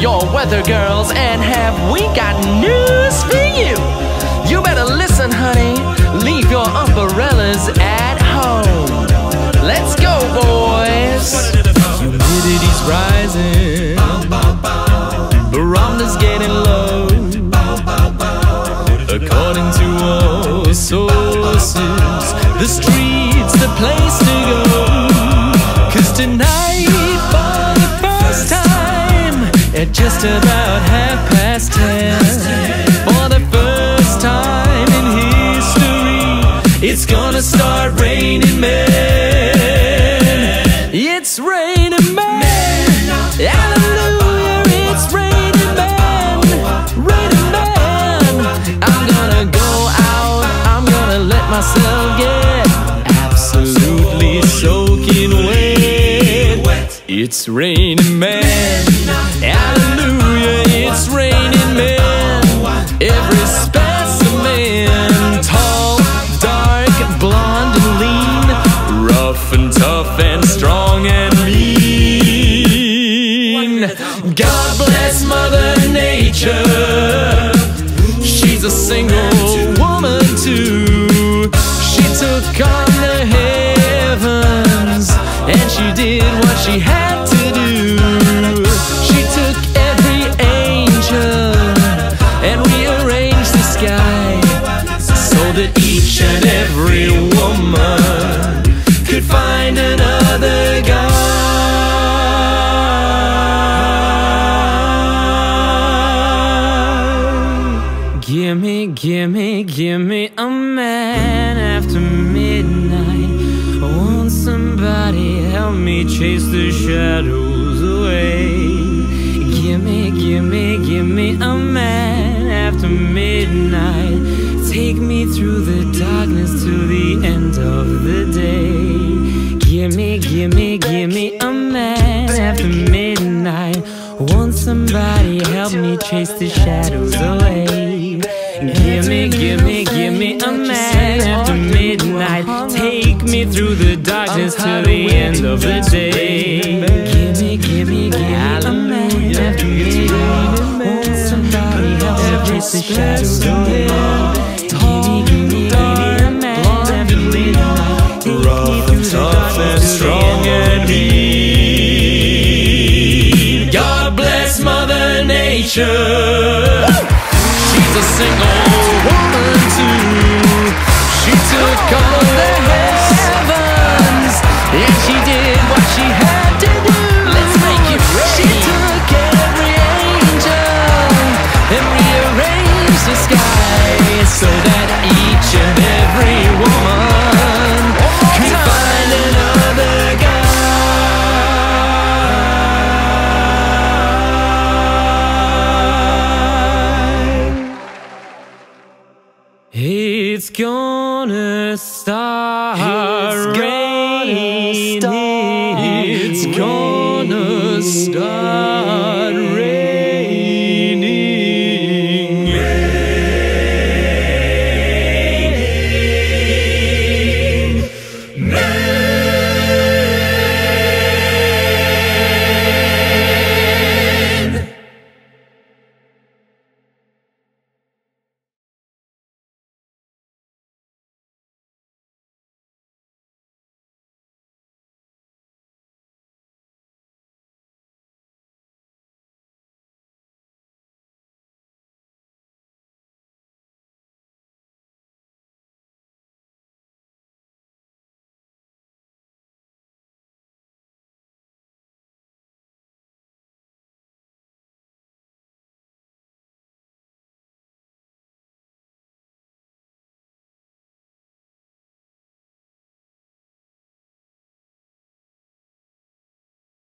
Your weather girls, and have we got news for you? You better listen, honey, leave your umbrellas at home. Let's go, boys. Humidity's rising, barometer's getting low, according to our sources. The street's the place to go, 'cause tonight, for the first time, at just about 10:30, for the first time in history, it's gonna start raining men. It's raining men. Hallelujah, it's raining men. Raining men. I'm gonna go out, I'm gonna let myself get absolutely soaking wet. It's raining men. Hallelujah, it's raining men. Every specimen, tall, dark, blonde and lean, rough and tough and strong and mean. God bless Mother Nature, she's a single woman too. She took on the heavens and she did what she had to do. That each and every woman could find another guy. Gimme, gimme, gimme a man after midnight. Won't somebody help me chase the shadows away? Gimme, gimme, gimme a man after midnight. Take me through the darkness to the end of the day. Gimme, gimme, gimme a man after midnight. Won't somebody help me chase the shadows away? Gimme, gimme, gimme a man after midnight. Take me through the darkness to the end of the day. Gimme, gimme, gimme a man after midnight. Won't somebody help me chase the shadows away? Tough and strong and mean. God bless Mother Nature, she's a single woman too. She took all the heavens and she did what she had to do. Let's make it rain. She took every angel and rearranged the sky so that each and every woman could find another guy. It's gonna start raining. It's gonna start.